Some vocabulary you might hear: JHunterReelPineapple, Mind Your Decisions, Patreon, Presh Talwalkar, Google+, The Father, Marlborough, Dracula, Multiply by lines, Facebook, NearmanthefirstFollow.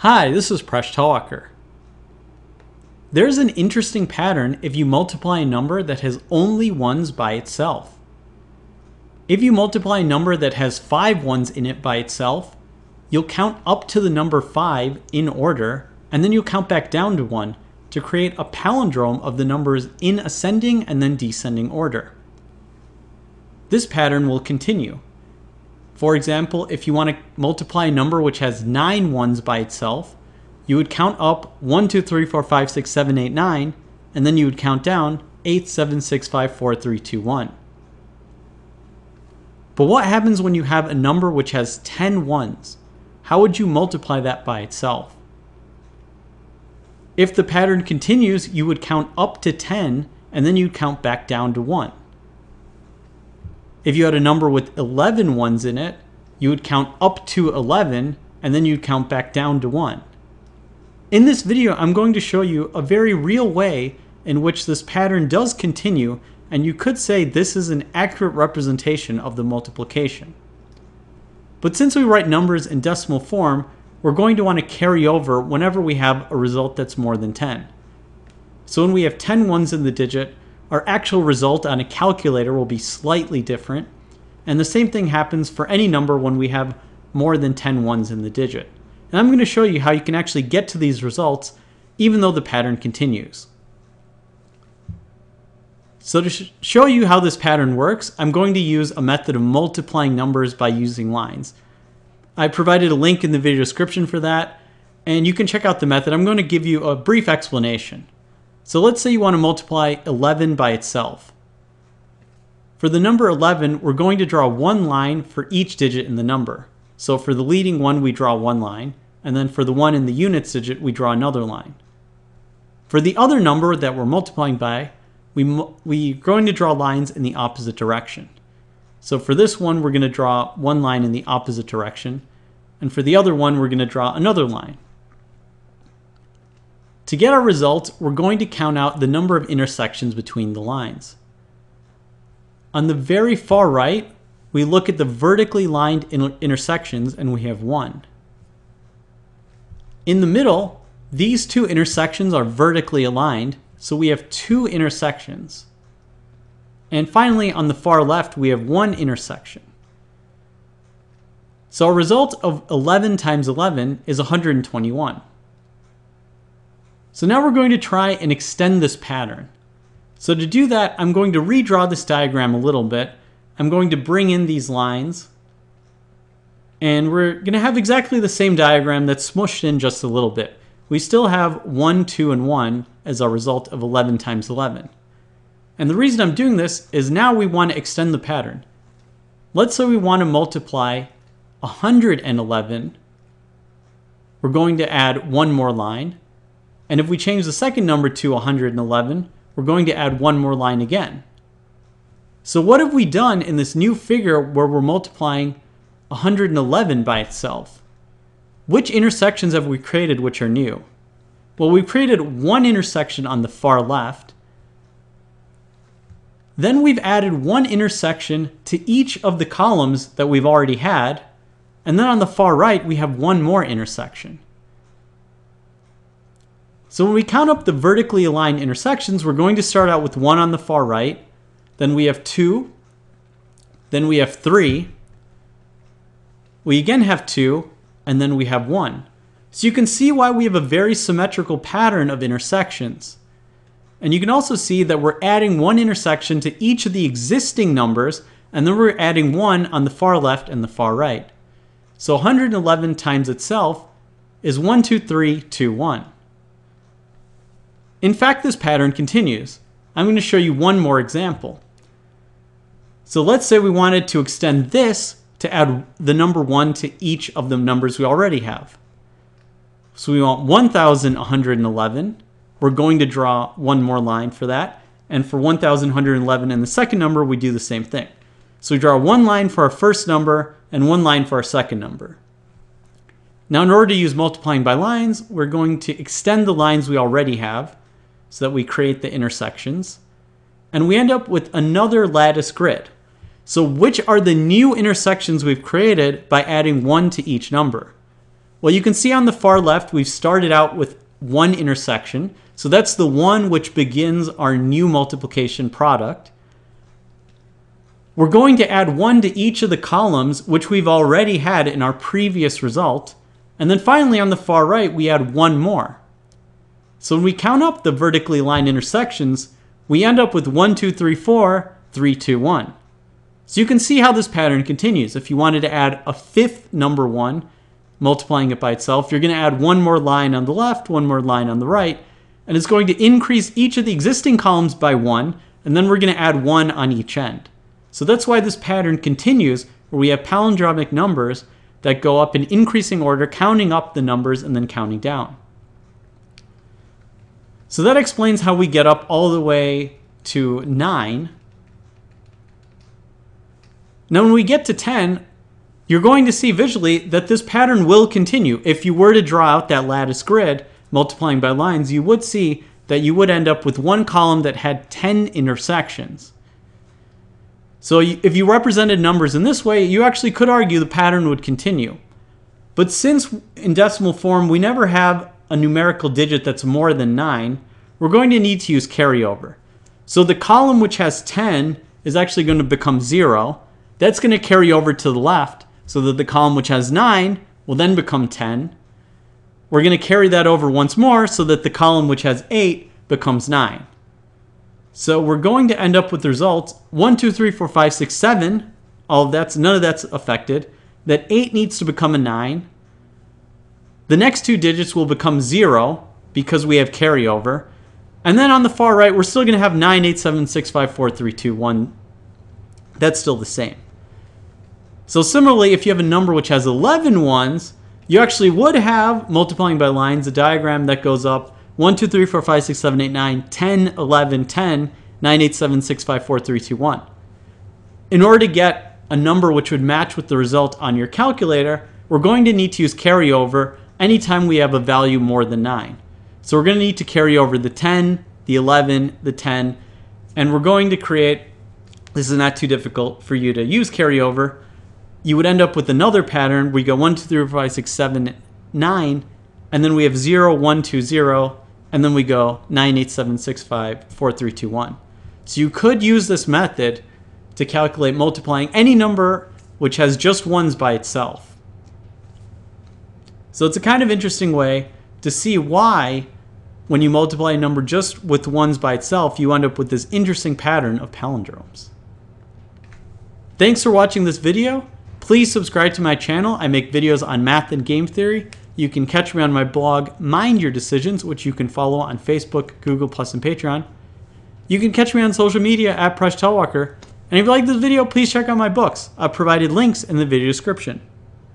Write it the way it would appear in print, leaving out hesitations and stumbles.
Hi, this is Presh Talwalkar. There's an interesting pattern if you multiply a number that has only ones by itself. If you multiply a number that has 5 ones in it by itself, you'll count up to the number 5 in order, and then you'll count back down to 1 to create a palindrome of the numbers in ascending and then descending order. This pattern will continue. For example, if you want to multiply a number which has 9 ones by itself, you would count up 1, 2, 3, 4, 5, 6, 7, 8, 9, and then you would count down 8, 7, 6, 5, 4, 3, 2, 1. But what happens when you have a number which has 10 ones? How would you multiply that by itself? If the pattern continues, you would count up to 10, and then you'd count back down to 1. If you had a number with 11 ones in it, you would count up to 11, and then you'd count back down to 1. In this video, I'm going to show you a very real way in which this pattern does continue, and you could say this is an accurate representation of the multiplication. But since we write numbers in decimal form, we're going to want to carry over whenever we have a result that's more than 10. So when we have 10 ones in the digit, our actual result on a calculator will be slightly different, and the same thing happens for any number when we have more than 10 ones in the digit. And I'm going to show you how you can actually get to these results even though the pattern continues. So to show you how this pattern works, I'm going to use a method of multiplying numbers by using lines. I provided a link in the video description for that, and you can check out the method. I'm going to give you a brief explanation. So let's say you want to multiply 11 by itself. For the number 11, we're going to draw 1 line for each digit in the number. So for the leading one, we draw 1 line, and then for the one in the units digit, we draw another line. For the other number that we're multiplying by, we're going to draw lines in the opposite direction. So for this one, we're going to draw 1 line in the opposite direction, and for the other one, we're going to draw another line. To get our results, we're going to count out the number of intersections between the lines. On the very far right, we look at the vertically lined intersections, and we have 1. In the middle, these 2 intersections are vertically aligned, so we have 2 intersections. And finally, on the far left, we have 1 intersection. So our result of 11 times 11 is 121. So now we're going to try and extend this pattern. So to do that, I'm going to redraw this diagram a little bit. I'm going to bring in these lines, and we're going to have exactly the same diagram that's smushed in just a little bit. We still have 1, 2, and 1 as our result of 11 times 11. And the reason I'm doing this is now we want to extend the pattern. Let's say we want to multiply 111. We're going to add 1 more line. And if we change the second number to 111, we're going to add 1 more line again. So what have we done in this new figure where we're multiplying 111 by itself? Which intersections have we created which are new? Well, we've created 1 intersection on the far left. Then we've added 1 intersection to each of the columns that we've already had. And then on the far right, we have 1 more intersection. So when we count up the vertically aligned intersections, we're going to start out with 1 on the far right, then we have 2, then we have 3, we again have 2, and then we have 1. So you can see why we have a very symmetrical pattern of intersections. And you can also see that we're adding 1 intersection to each of the existing numbers, and then we're adding 1 on the far left and the far right. So 111 times itself is 1, 2, 3, 2, 1. In fact, this pattern continues. I'm going to show you 1 more example. So let's say we wanted to extend this to add the number 1 to each of the numbers we already have. So we want 1,111. We're going to draw 1 more line for that. And for 1,111 and the second number, we do the same thing. So we draw 1 line for our first number and 1 line for our second number. Now, in order to use multiplying by lines, we're going to extend the lines we already have so that we create the intersections. And we end up with another lattice grid. So which are the new intersections we've created by adding 1 to each number? Well, you can see on the far left, we've started out with one intersection. So that's the one which begins our new multiplication product. We're going to add one to each of the columns, which we've already had in our previous result. And then finally, on the far right, we add one more. So when we count up the vertically lined intersections, we end up with 1, 2, 3, 4, 3, 2, 1. So you can see how this pattern continues. If you wanted to add a fifth number 1, multiplying it by itself, you're going to add one more line on the left, one more line on the right, and it's going to increase each of the existing columns by 1, and then we're going to add 1 on each end. So that's why this pattern continues, where we have palindromic numbers that go up in increasing order, counting up the numbers and then counting down. So that explains how we get up all the way to 9. Now when we get to 10, you're going to see visually that this pattern will continue. If you were to draw out that lattice grid, multiplying by lines, you would see that you would end up with one column that had 10 intersections. So if you represented numbers in this way, you actually could argue the pattern would continue. But since in decimal form we never have a numerical digit that's more than 9, we're going to need to use carryover. So the column which has 10 is actually going to become 0. That's going to carry over to the left so that the column which has 9 will then become 10. We're going to carry that over once more so that the column which has 8 becomes 9. So we're going to end up with the results 1, 2, 3, 4, 5, 6, 7. None of that's affected. That 8 needs to become a 9. The next two digits will become 0 because we have carryover. And then on the far right, we're still going to have 9, 8, 7, 6, 5, 4, 3, 2, 1. That's still the same. So similarly, if you have a number which has 11 ones, you actually would have, multiplying by lines, a diagram that goes up 1, 2, 3, 4, 5, 6, 7, 8, 9, 10, 11, 10, 9, 8, 7, 6, 5, 4, 3, 2, 1. In order to get a number which would match with the result on your calculator, we're going to need to use carryover anytime we have a value more than 9. So we're going to need to carry over the 10, the 11, the 10, and we're going to create, this is not too difficult for you to use carryover, you would end up with another pattern. We go 1, 2, 3, 4, 5, 6, 7, 9, and then we have 0, 1, 2, 0, and then we go 9, 8, 7, 6, 5, 4, 3, 2, 1. So you could use this method to calculate multiplying any number which has just ones by itself. So it's a kind of interesting way to see why, when you multiply a number just with ones by itself, you end up with this interesting pattern of palindromes. Thanks for watching this video. Please subscribe to my channel. I make videos on math and game theory. You can catch me on my blog, Mind Your Decisions, which you can follow on Facebook, Google+, and Patreon. You can catch me on social media at Presh Talwalkar. And if you like this video, please check out my books. I've provided links in the video description.